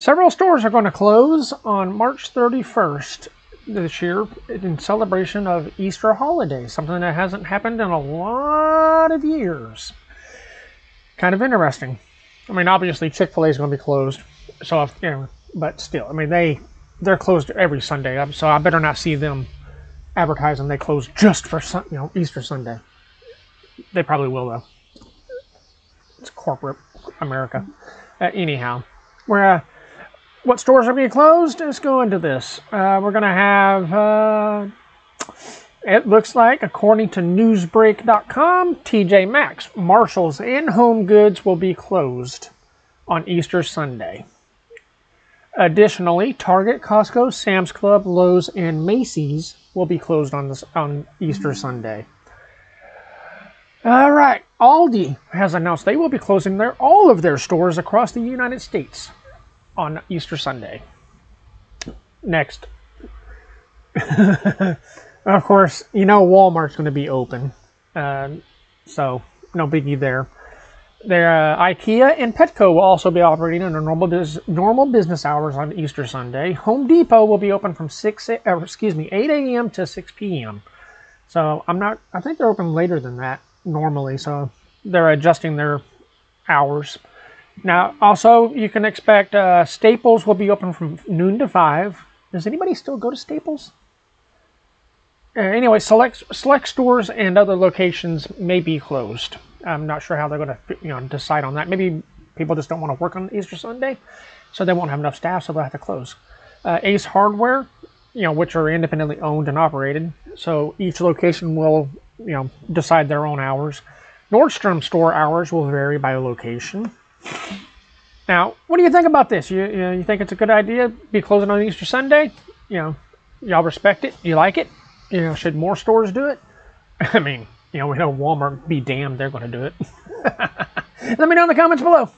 Several stores are going to close on March 31st this year in celebration of Easter holiday, something that hasn't happened in a lot of years. Kind of interesting. I mean, obviously Chick-fil-A is going to be closed, so I've, you know, but still, I mean they're closed every Sunday, so I better not see them advertising they closed just for Easter Sunday. They probably will though. It's corporate America. Anyhow, what stores are being closed? Let's go into this. We're going to have, it looks like, according to newsbreak.com, TJ Maxx, Marshall's, and Home Goods will be closed on Easter Sunday. Additionally, Target, Costco, Sam's Club, Lowe's, and Macy's will be closed on Easter Sunday. All right, Aldi has announced they will be closing all of their stores across the United States on Easter Sunday. Next. Of course, you know Walmart's going to be open, so no biggie there. IKEA and Petco will also be operating under normal business hours on Easter Sunday. Home Depot will be open from 8 a.m. to 6 p.m. So I think they're open later than that normally, so they're adjusting their hours. Now, also, you can expect Staples will be open from noon to 5. Does anybody still go to Staples? Anyway, select stores and other locations may be closed. I'm not sure how they're going to decide on that. Maybe people just don't want to work on Easter Sunday, so they won't have enough staff, so they'll have to close. Ace Hardware, which are independently owned and operated, so each location will decide their own hours. Nordstrom store hours will vary by location. Now, what do you think about this? You think it's a good idea to be closing on Easter Sunday? Y'all respect it? You like it? Should more stores do it? I mean, we know Walmart, be damned, they're going to do it. Let me know in the comments below.